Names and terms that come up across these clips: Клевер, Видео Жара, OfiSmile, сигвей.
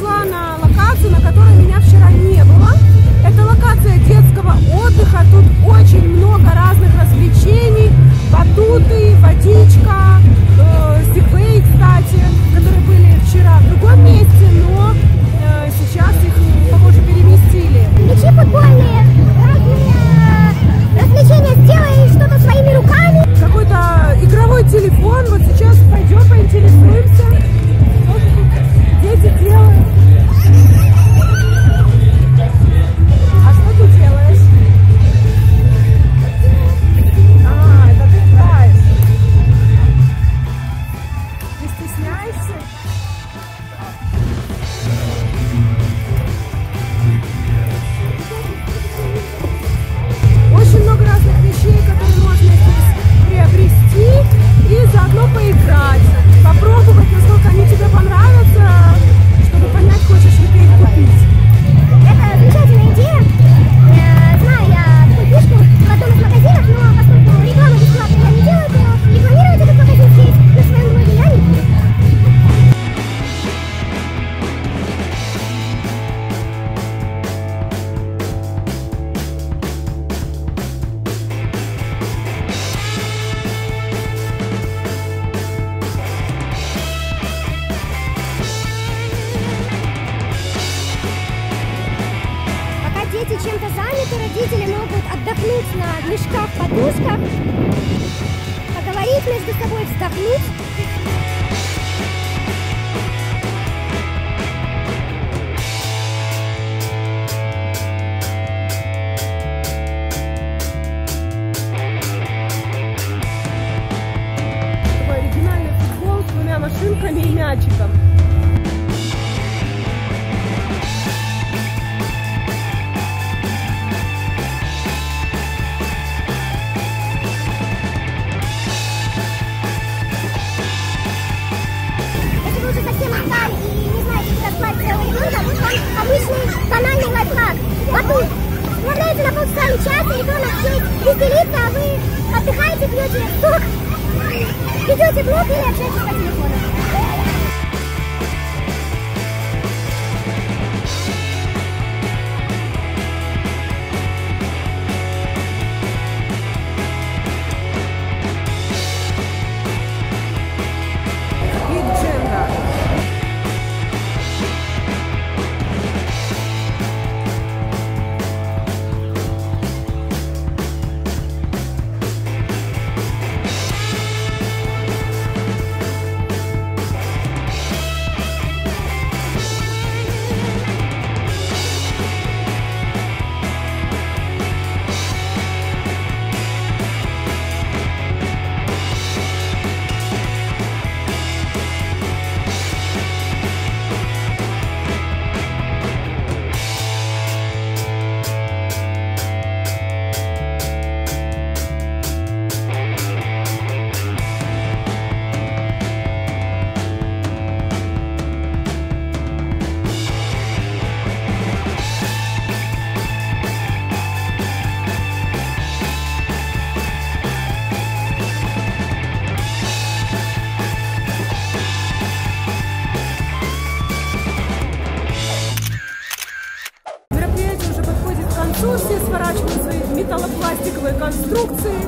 пришла на локацию, на которой меня вчера не было. Это локация детского отдыха. Тут очень много разных развлечений. Батуты, водичка, сигвей, кстати, которые были вчера в другом месте, но сейчас их, похоже, переместили. Мячи футбольные, развлечения, сделай что-то своими руками. Какой-то игровой телефон. Вот сейчас пойдем поинтересуемся. Дети делают. А что ты делаешь? А, это ты играешь. Не стесняешься? Очень много разных вещей, которые можно здесь приобрести и заодно поиграть. Попробовать, насколько они тебе понравятся, чтобы понять, хочешь ли ты их купить. Это замечательная идея. Знаю я такую фишку в одном из магазинов, но поскольку рекламу бесплатно не делают, но рекламировать этот магазин здесь на своем блоге я не буду. Чем-то заняты, родители могут отдохнуть на мешках, подушках, поговорить между собой, вздохнуть. Такой оригинальный футбол с двумя машинками и мячиком. Ведете блог или общаетесь по телефону? Металлопластиковые конструкции.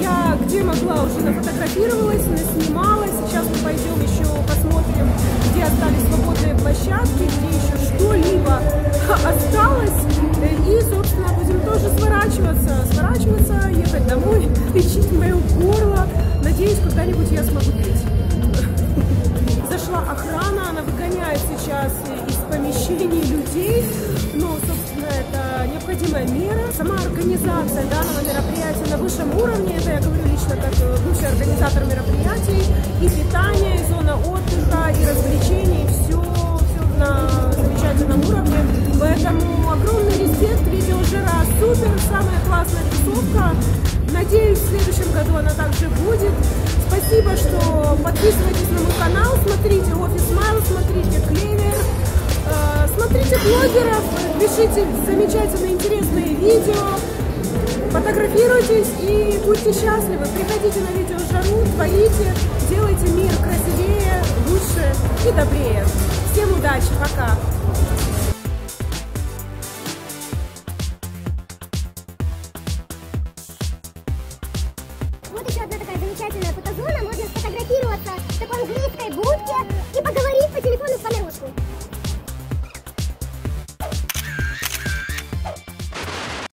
Я где могла уже нафотографировалась, наснимала. Сейчас мы пойдем еще посмотрим, где остались свободные площадки, где еще что-либо осталось. И, собственно, будем тоже сворачиваться, ехать домой, лечить мое горло. Надеюсь, когда-нибудь я смогу пить. Зашла охрана, она выгоняет сейчас из помещений людей. Но, собственно, это необходимая мера. Сама организация данного мероприятия на высшем уровне. Это я говорю лично как бывший организатор мероприятий. И питание, и зона отдыха, и развлечений. Все на замечательном уровне. Поэтому огромный респект. Видео Жара супер. Самая классная тусовка. Надеюсь, в следующем году она также будет. Спасибо, что подписывайтесь на мой канал, смотрите OfiSmile, смотрите Клевер, смотрите блогеров, пишите замечательные, интересные видео, фотографируйтесь и будьте счастливы. Приходите на Видео Жару, творите, делайте мир красивее, лучше и добрее. Всем удачи, пока!